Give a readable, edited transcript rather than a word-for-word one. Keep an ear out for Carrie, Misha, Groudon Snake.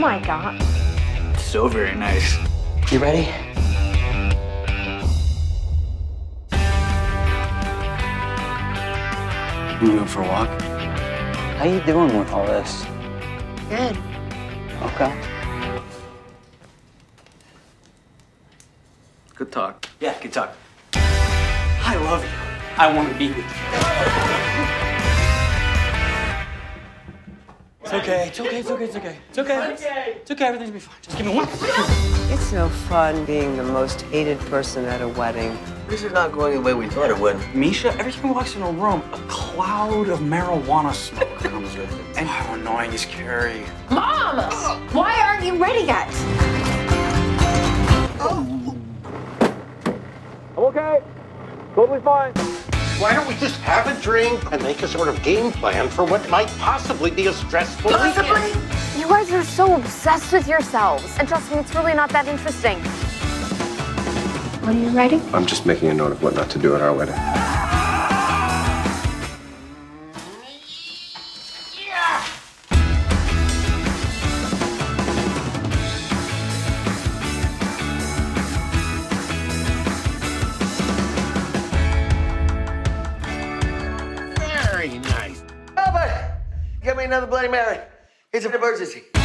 my God. So very nice. You ready? You going for a walk? How you doing with all this? Good. Okay. Good talk. Yeah, good talk. I love you. I want to be with you. It's okay. It's okay. It's okay. It's okay. It's okay. It's okay. It's okay. Everything's gonna be fine. Just give me one. It's no fun being the most hated person at a wedding. This is not going the way we thought it would. Misha, every time he walks in a room, a cloud of marijuana smoke comes with it. And how annoying is Carrie? Mom! Why aren't you ready yet? Oh. I'm okay. Totally fine. Why don't we just have a drink and make a sort of game plan for what might possibly be a stressful weekend? You guys are so obsessed with yourselves. And trust me, it's really not that interesting. What are you writing? I'm just making a note of what not to do at our wedding. Yeah. Very nice. Oh, but get me another Bloody Mary. It's an emergency.